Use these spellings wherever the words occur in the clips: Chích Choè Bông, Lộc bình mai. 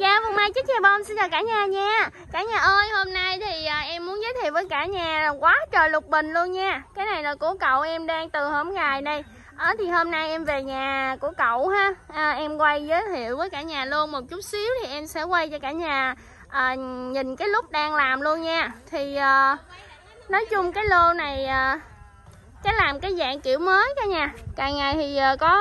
Dạ, Bông Mai Chích Choè Bông xin chào cả nhà nha. Cả nhà ơi, hôm nay thì em muốn giới thiệu với cả nhà là quá trời lục bình luôn nha. Cái này là của cậu em đang từ hôm ngày đây. Thì hôm nay em về nhà của cậu ha, em quay giới thiệu với cả nhà luôn. Một chút xíu thì em sẽ quay cho cả nhà nhìn cái lúc đang làm luôn nha. Thì nói chung cái lô này cái làm cái dạng kiểu mới cả nhà. Càng ngày thì có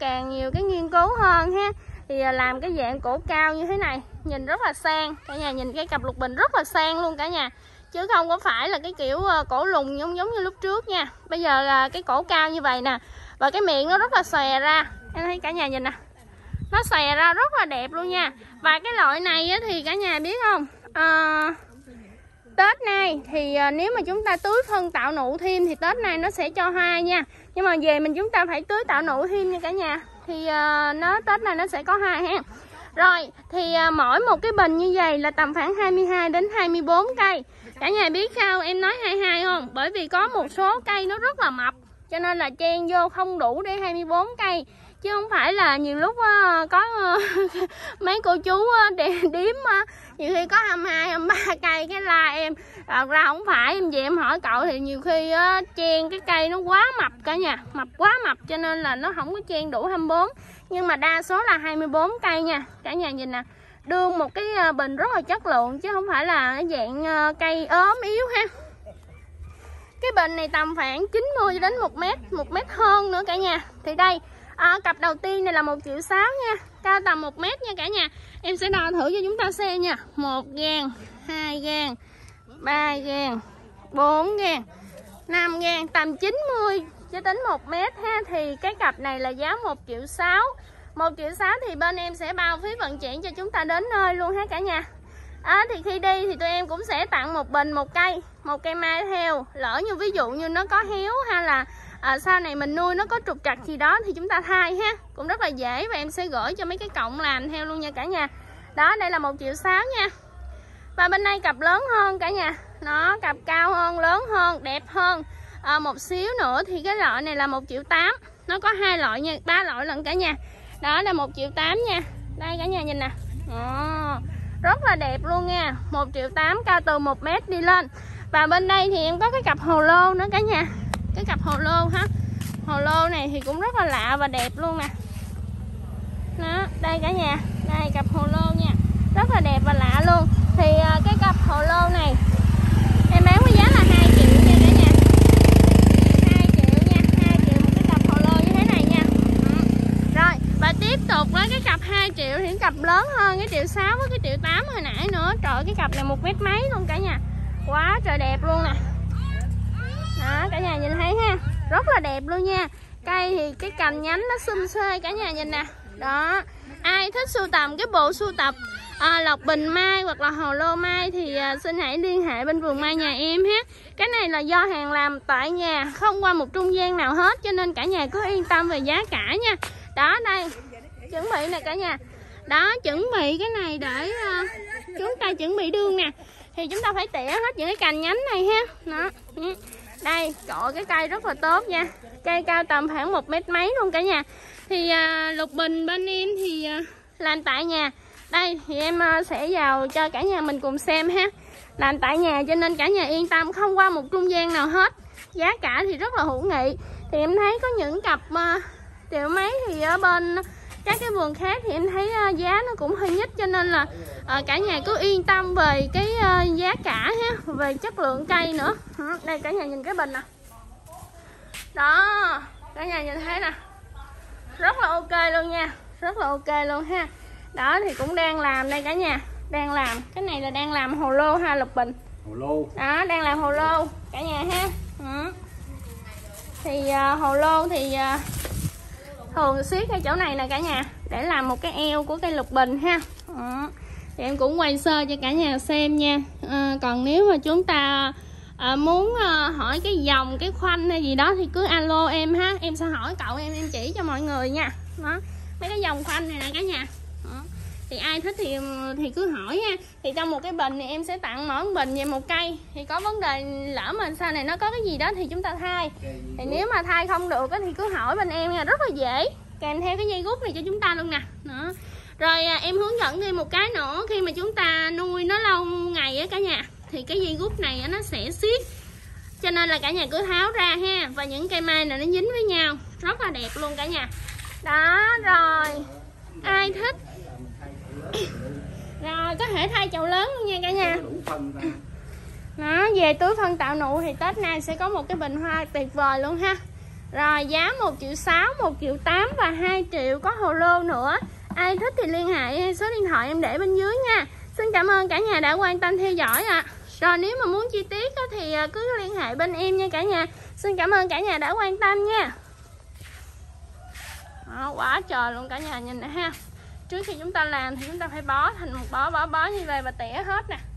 càng nhiều cái nghiên cứu hơn ha. Thì làm cái dạng cổ cao như thế này nhìn rất là sang cả nhà, nhìn cái cặp lục bình rất là sang luôn cả nhà, chứ không có phải là cái kiểu cổ lùng giống như lúc trước nha. Bây giờ là cái cổ cao như vậy nè, và cái miệng nó rất là xòe ra, em thấy cả nhà nhìn nè, nó xòe ra rất là đẹp luôn nha. Và cái loại này thì cả nhà biết không, Tết nay thì nếu mà chúng ta tưới phân tạo nụ thêm thì Tết nay nó sẽ cho hoa nha, nhưng mà về mình chúng ta phải tưới tạo nụ thêm nha cả nhà, thì nó Tết này nó sẽ có hai ha. Rồi thì mỗi một cái bình như vậy là tầm khoảng 22 đến 24 cây. Cả nhà biết sao em nói 22 không? Bởi vì có một số cây nó rất là mập, cho nên là chen vô không đủ để 24 cây. Chứ không phải là nhiều lúc có mấy cô chú điếm nhiều khi có 22, 23 cây cái la em. Thật ra không phải, em về em hỏi cậu thì nhiều khi chen cái cây nó quá mập cả nhà. Mập quá mập cho nên là nó không có chen đủ 24. Nhưng mà đa số là 24 cây nha. Cả nhà nhìn nè, đưa một cái bình rất là chất lượng, chứ không phải là dạng cây ốm yếu ha. Cái bình này tầm khoảng 90 đến 1 mét, 1 mét hơn nữa cả nhà. Thì đây, cặp đầu tiên này là 1,6 triệu nha, cao tầm 1 mét nha cả nhà. Em sẽ đo thử cho chúng ta xem nha. 1 gang, 2 gang, 3 gang, 4 gang, 5 gang, tầm 90 cho đến 1 mét ha. Thì cái cặp này là giá 1,6 triệu. 1,6 triệu thì bên em sẽ bao phí vận chuyển cho chúng ta đến nơi luôn ha cả nhà. Thì khi đi thì tụi em cũng sẽ tặng một bình một cây mai theo. Lỡ như ví dụ như nó có héo hay là sau này mình nuôi nó có trục trặc gì đó thì chúng ta thay ha, cũng rất là dễ. Và em sẽ gửi cho mấy cái cọng làm theo luôn nha cả nhà. Đó, đây là 1,6 triệu nha. Và bên đây cặp lớn hơn cả nhà, nó cặp cao hơn, lớn hơn, đẹp hơn một xíu nữa. Thì cái loại này là 1,8 triệu. Nó có 2 loại nha, 3 loại lận cả nhà. Đó là 1,8 triệu nha. Đây cả nhà nhìn nè, rất là đẹp luôn nha. 1,8 triệu, cao từ 1 mét đi lên. Và bên đây thì em có cái cặp hồ lô nữa cả nhà. Cái cặp hồ lô ha, hồ lô này thì cũng rất là lạ và đẹp luôn nè. Đó, đây cả nhà, đây cặp hồ lô nha, rất là đẹp và lạ luôn. Thì cái cặp hồ lô này em bán với giá là 2 triệu nha cả nhà. 2 triệu nha, 2 triệu một cái cặp hồ lô như thế này nha. Rồi, và tiếp tục với cái cặp 2 triệu thì cặp lớn hơn, cái 1,6 triệu với cái 1,8 triệu hồi nãy nữa. Trời, cái cặp này 1 mét mấy luôn cả nhà, quá trời đẹp luôn nè. Đó, cả nhà nhìn thấy ha, rất là đẹp luôn nha. Cây thì cái cành nhánh nó xum xê cả nhà nhìn nè. Đó, ai thích sưu tầm cái bộ sưu tập lộc bình mai hoặc là hồ lô mai thì xin hãy liên hệ bên vườn mai nhà em ha. Cái này là do hàng làm tại nhà, không qua một trung gian nào hết, cho nên cả nhà cứ yên tâm về giá cả nha. Đó, đây chuẩn bị nè cả nhà. Đó, chuẩn bị cái này để chúng ta chuẩn bị đường nè, thì chúng ta phải tỉa hết những cái cành nhánh này ha. Đó, đây, trời, cái cây rất là tốt nha. Cây cao tầm khoảng 1 mét mấy luôn cả nhà. Thì lục bình bên em thì làm tại nhà. Đây thì em sẽ vào cho cả nhà mình cùng xem ha. Làm tại nhà cho nên cả nhà yên tâm, không qua một trung gian nào hết. Giá cả thì rất là hữu nghị. Thì em thấy có những cặp 1,000,000 mấy thì ở bên các cái vườn khác thì em thấy giá nó cũng hơi nhích, cho nên là cả nhà cứ yên tâm về cái giá cả ha, về chất lượng cây nữa. Đây cả nhà nhìn cái bình nè. Đó, cả nhà nhìn thấy nè, rất là ok luôn nha, rất là ok luôn ha. Đó thì cũng đang làm đây cả nhà, đang làm. Cái này là đang làm hồ lô ha, lục bình hồ lô. Đó, đang làm hồ lô cả nhà ha. Thì hồ lô thì thường xuyết ngay chỗ này nè cả nhà, để làm một cái eo của cây lục bình ha. Thì em cũng quay sơ cho cả nhà xem nha. Còn nếu mà chúng ta muốn hỏi cái dòng, cái khoanh hay gì đó thì cứ alo em ha. Em sẽ hỏi cậu em chỉ cho mọi người nha. Đó, mấy cái dòng khoanh này nè cả nhà. Thì ai thích thì cứ hỏi ha. Thì trong một cái bình thì em sẽ tặng mỗi bình về 1 cây. Thì có vấn đề lỡ mà sau này nó có cái gì đó thì chúng ta thay. Thì nếu mà thay không được thì cứ hỏi bên em nha, rất là dễ. Kèm theo cái dây gút này cho chúng ta luôn nè. Đó, Rồi em hướng dẫn thêm một cái nữa, khi mà chúng ta nuôi nó lâu ngày á cả nhà thì cái dây gút này nó sẽ xiết, cho nên là cả nhà cứ tháo ra ha. Và những cây mai này nó dính với nhau rất là đẹp luôn cả nhà. Đó, rồi ai thích rồi có thể thay chậu lớn luôn nha cả nhà. Đó, về túi phân tạo nụ thì Tết nay sẽ có một cái bình hoa tuyệt vời luôn ha. Rồi giá 1,6 triệu, 1,8 triệu và 2 triệu, có hồ lô nữa. Ai thích thì liên hệ, số điện thoại em để bên dưới nha. Xin cảm ơn cả nhà đã quan tâm theo dõi ạ. Rồi nếu mà muốn chi tiết thì cứ liên hệ bên em nha cả nhà. Xin cảm ơn cả nhà đã quan tâm nha. Đó, quá trời luôn cả nhà, nhìn nè ha. Trước khi chúng ta làm thì chúng ta phải bó thành một bó như vậy và tỉa hết nè.